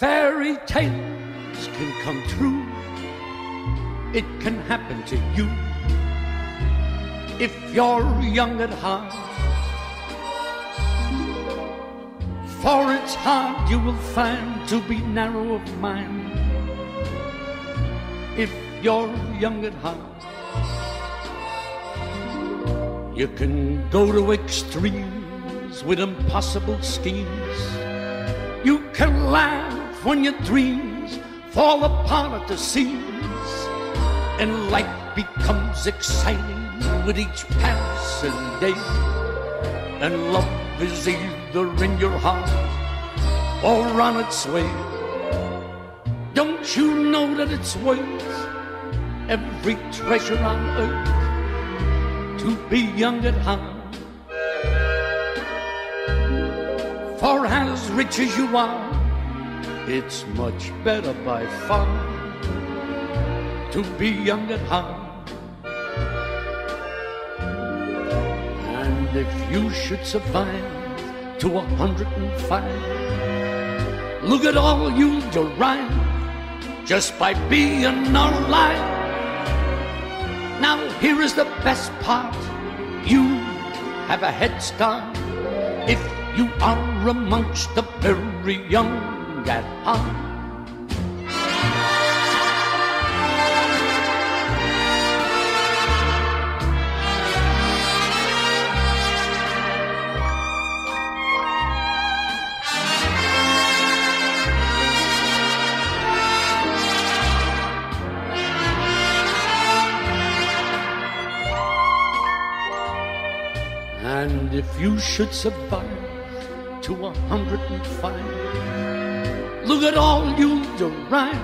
Fairy tales can come true. It can happen to you. If you're young at heart, for it's hard you will find to be narrow of mind. If you're young at heart, you can go to extremes with impossible schemes. You can laugh when your dreams fall apart at the seams, and life becomes exciting with each passing day, and love is either in your heart or on its way. Don't you know that it's worth every treasure on earth to be young at heart? For as rich as you are, it's much better by far to be young at heart. And if you should survive to 105, look at all you'll derive just by being alive. Now here is the best part: you have a head start if you are amongst the very young at heart. And if you should survive to 105, look at all you derive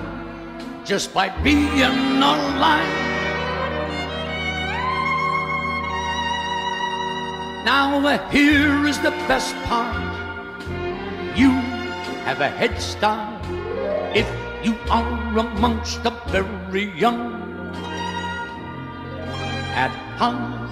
just by being alive. Now here is the best part: you have a head start if you are amongst the very young at heart.